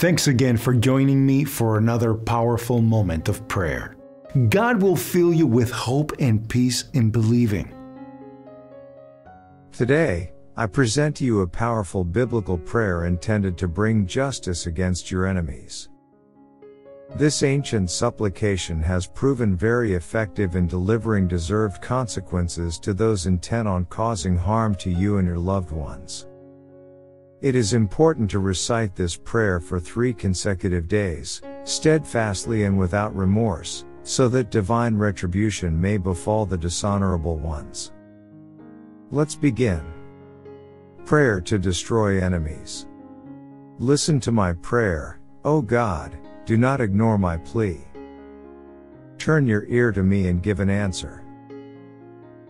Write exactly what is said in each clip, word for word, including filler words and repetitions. Thanks again for joining me for another powerful moment of prayer. God will fill you with hope and peace in believing. Today, I present to you a powerful biblical prayer intended to bring justice against your enemies. This ancient supplication has proven very effective in delivering deserved consequences to those intent on causing harm to you and your loved ones. It is important to recite this prayer for three consecutive days, steadfastly and without remorse, so that divine retribution may befall the dishonorable ones. Let's begin. Prayer to destroy enemies. Listen to my prayer, O God, do not ignore my plea. Turn your ear to me and give an answer.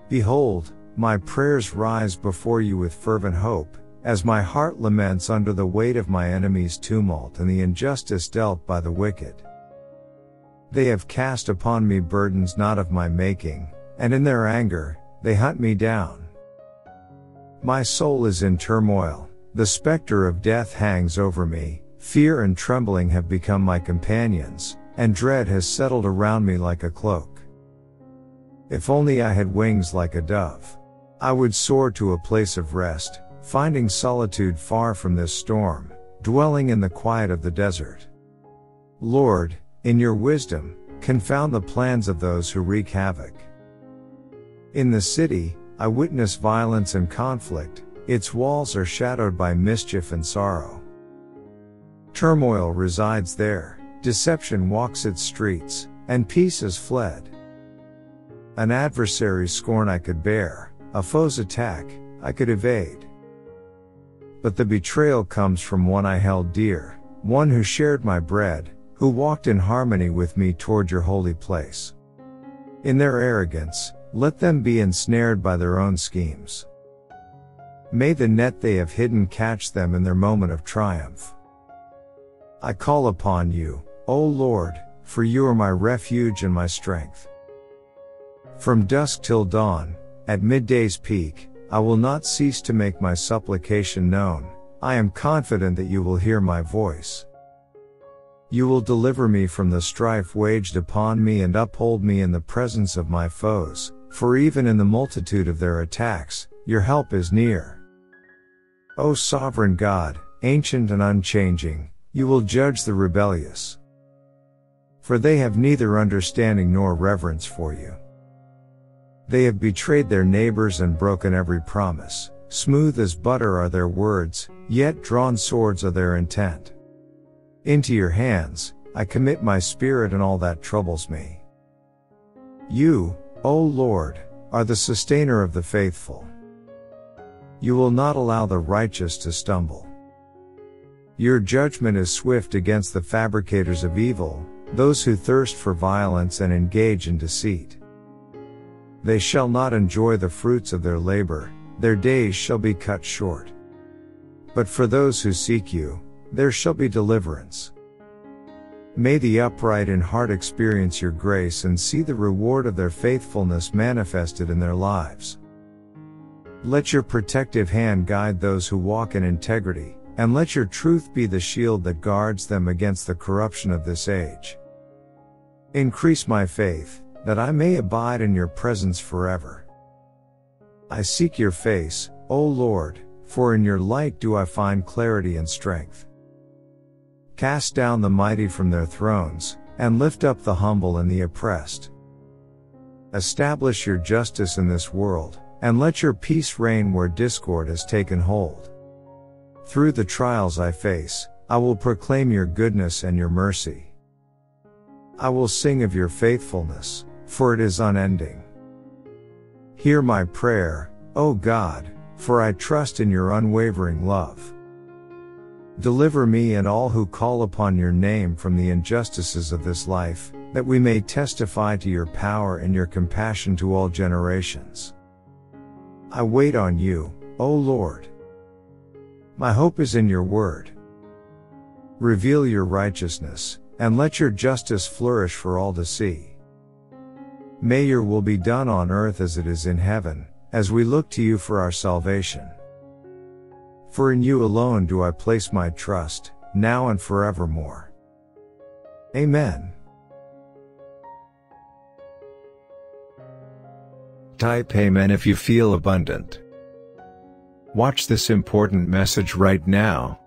Behold, my prayers rise before you with fervent hope, as my heart laments under the weight of my enemies' tumult and the injustice dealt by the wicked. They have cast upon me burdens not of my making, and in their anger, they hunt me down. My soul is in turmoil, the specter of death hangs over me, fear and trembling have become my companions, and dread has settled around me like a cloak. If only I had wings like a dove, I would soar to a place of rest, finding solitude far from this storm, dwelling in the quiet of the desert. Lord, in your wisdom, confound the plans of those who wreak havoc. In the city, I witness violence and conflict, its walls are shadowed by mischief and sorrow. Turmoil resides there, deception walks its streets, and peace has fled. An adversary's scorn I could bear, a foe's attack, I could evade. But the betrayal comes from one I held dear, one who shared my bread, who walked in harmony with me toward your holy place. In their arrogance, let them be ensnared by their own schemes. May the net they have hidden catch them in their moment of triumph. I call upon you, O Lord, for you are my refuge and my strength. From dusk till dawn, at midday's peak, I will not cease to make my supplication known. I am confident that you will hear my voice. You will deliver me from the strife waged upon me and uphold me in the presence of my foes. For even in the multitude of their attacks, your help is near. O sovereign God, ancient and unchanging, you will judge the rebellious. For they have neither understanding nor reverence for you. They have betrayed their neighbors and broken every promise. Smooth as butter are their words, yet drawn swords are their intent. Into your hands, I commit my spirit and all that troubles me. You, O Lord, are the sustainer of the faithful. You will not allow the righteous to stumble. Your judgment is swift against the fabricators of evil, those who thirst for violence and engage in deceit. They shall not enjoy the fruits of their labor, their days shall be cut short. But for those who seek you, there shall be deliverance. May the upright in heart experience your grace and see the reward of their faithfulness manifested in their lives. Let your protective hand guide those who walk in integrity, and let your truth be the shield that guards them against the corruption of this age. Increase my faith, that I may abide in your presence forever. I seek your face, O Lord, for in your light do I find clarity and strength. Cast down the mighty from their thrones, and lift up the humble and the oppressed. Establish your justice in this world, and let your peace reign where discord has taken hold. Through the trials I face, I will proclaim your goodness and your mercy. I will sing of your faithfulness, for it is unending. Hear my prayer, O God, for I trust in your unwavering love. Deliver me and all who call upon your name from the injustices of this life, that we may testify to your power and your compassion to all generations. I wait on you, O Lord. My hope is in your word. Reveal your righteousness, and let your justice flourish for all to see. May your will be done on earth as it is in heaven, as we look to you for our salvation. For in you alone do I place my trust, now and forevermore. Amen. Type Amen if you feel abundant. Watch this important message right now,